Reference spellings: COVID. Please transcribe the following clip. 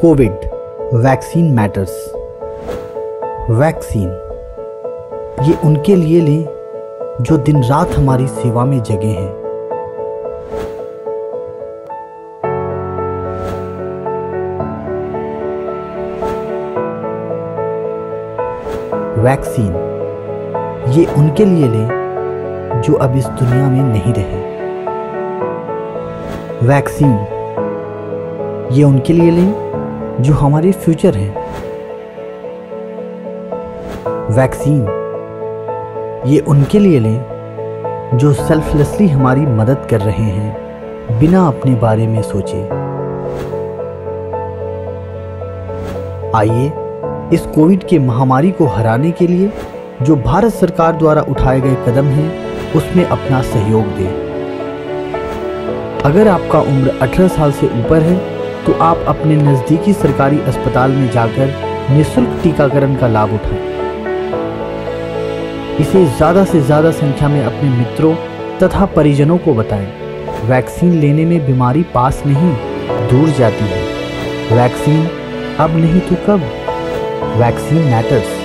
Covid vaccine matters. Vaccine ये उनके लिए लें जो दिन रात हमारी सेवा में जगे हैं। वैक्सीन ये उनके लिए लें जो अब इस दुनिया में नहीं रहे। वैक्सीन ये उनके लिए लें जो हमारे फ्यूचर हैं। वैक्सीन ये उनके लिए लें जो सेल्फलेसली हमारी मदद कर रहे हैं बिना अपने बारे में सोचे। आइए इस कोविड के महामारी को हराने के लिए जो भारत सरकार द्वारा उठाए गए कदम हैं उसमें अपना सहयोग दें। अगर आपका उम्र 18 साल से ऊपर है तो आप अपने नज़दीकी सरकारी अस्पताल में जाकर निःशुल्क टीकाकरण का लाभ उठाएं। इसे ज़्यादा से ज़्यादा संख्या में अपने मित्रों तथा परिजनों को बताएं। वैक्सीन लेने में बीमारी पास नहीं दूर जाती है। वैक्सीन अब नहीं तो कब। Vaccine matters.